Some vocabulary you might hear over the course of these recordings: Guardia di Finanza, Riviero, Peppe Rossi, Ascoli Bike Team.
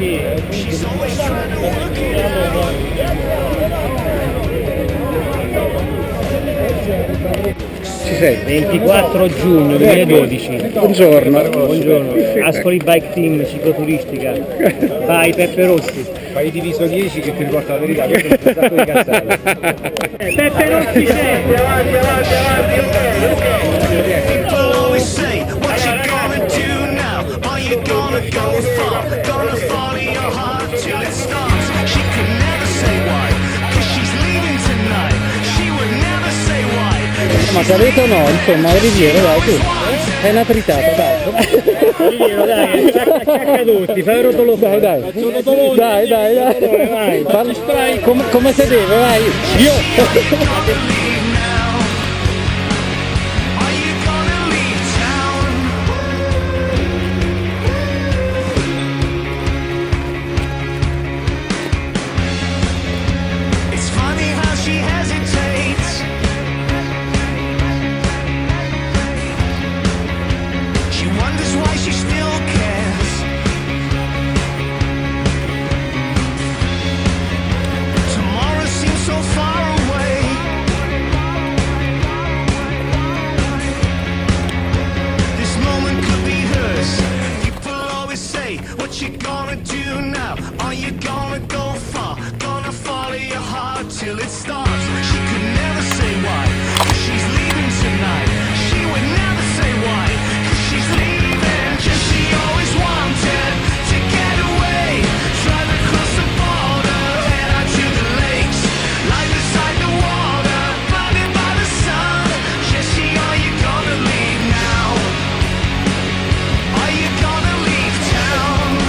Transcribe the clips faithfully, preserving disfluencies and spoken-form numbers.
Yeah, she's always trying to work it out. Ci sei? ventiquattro giugno duemiladodici. Buongiorno. Buongiorno. Ascoli Bike Team, cicloturistica. Vai Peppe Rossi. Fai diviso dieci che ti riporta la verità. Questo è un sacco di cazzate. Peppe Rossi c'è. Avanti, avanti, avanti. Ma sapete o no, insomma, Riviero, dai, tu, è una tritata, dai. Riviero, dai, acciacca tutti, fai rotolo, dai, dai, dai, dai, dai, vai, come, come se deve, vai, io!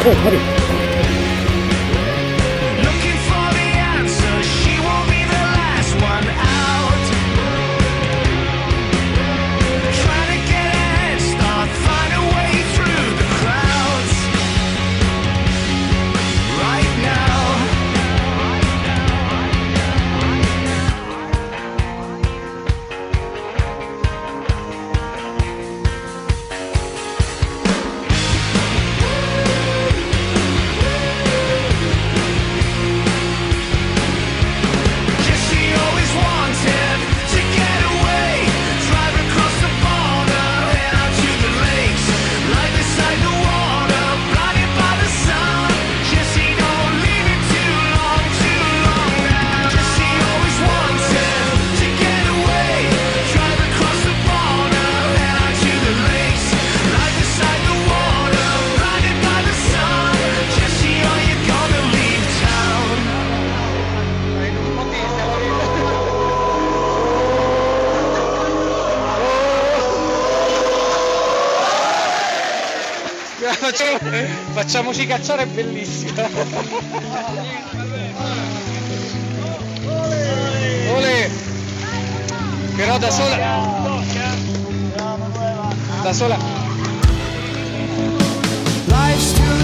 Oh, buddy. Facciamo, facciamoci cacciare, è bellissima. Ole, però da sola da sola